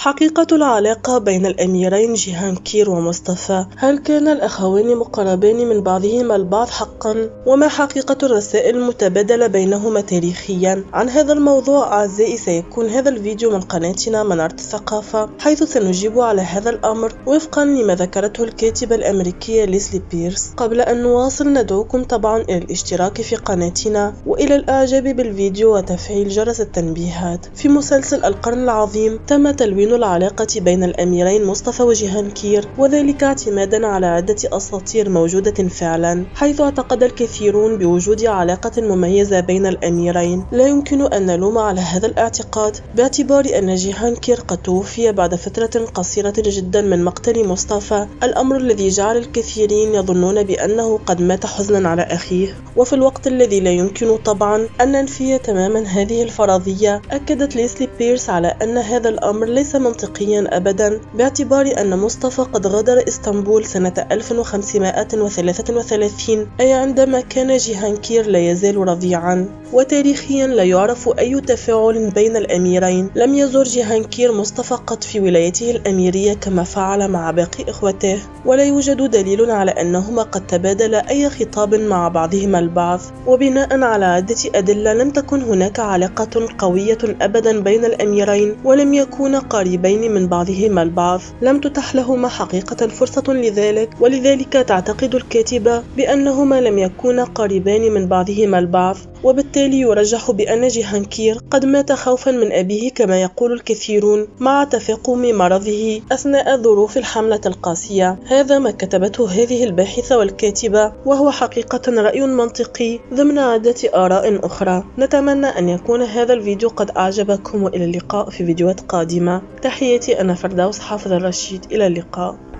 حقيقة العلاقة بين الأميرين جهانكير ومصطفى، هل كان الأخوين مقربين من بعضهما البعض حقا؟ وما حقيقة الرسائل المتبادلة بينهما تاريخيا؟ عن هذا الموضوع أعزائي سيكون هذا الفيديو من قناتنا منارة الثقافة، حيث سنجيب على هذا الأمر وفقا لما ذكرته الكاتبة الأمريكية ليسلي بيرس. قبل أن نواصل ندعوكم طبعا إلى الاشتراك في قناتنا وإلى الإعجاب بالفيديو وتفعيل جرس التنبيهات. في مسلسل القرن العظيم تم تلوين العلاقة بين الأميرين مصطفى وجهانكير، وذلك اعتمادا على عدة أساطير موجودة فعلا، حيث اعتقد الكثيرون بوجود علاقة مميزة بين الأميرين. لا يمكن أن نلوم على هذا الاعتقاد باعتبار أن جهانكير قد توفي بعد فترة قصيرة جدا من مقتل مصطفى، الأمر الذي جعل الكثيرين يظنون بأنه قد مات حزنا على أخيه. وفي الوقت الذي لا يمكن طبعا أن ننفي تماما هذه الفرضية، أكدت ليسلي بيرس على أن هذا الأمر ليس منطقيا أبدا باعتبار أن مصطفى قد غادر إسطنبول سنة 1533، أي عندما كان جهانكير لا يزال رضيعا. وتاريخيا لا يعرف أي تفاعل بين الأميرين، لم يزور جهانكير مصطفى قط في ولايته الأميرية كما فعل مع باقي إخوته، ولا يوجد دليل على أنهما قد تبادلا أي خطاب مع بعضهما البعض. وبناء على عدة أدلة لم تكن هناك علاقة قوية أبدا بين الأميرين، ولم يكون قريبين من بعضهما البعض، لم تتح لهما حقيقة فرصة لذلك، ولذلك تعتقد الكاتبة بأنهما لم يكونا قريبين من بعضهما البعض. وبالتالي يرجح بأن جهانكير قد مات خوفا من أبيه كما يقول الكثيرون، مع تفاقم مرضه أثناء ظروف الحملة القاسية. هذا ما كتبته هذه الباحثة والكاتبة، وهو حقيقة رأي منطقي ضمن عدة آراء أخرى. نتمنى أن يكون هذا الفيديو قد أعجبكم، وإلى اللقاء في فيديوهات قادمة. تحياتي أنا فردوس حافظ الرشيد، إلى اللقاء.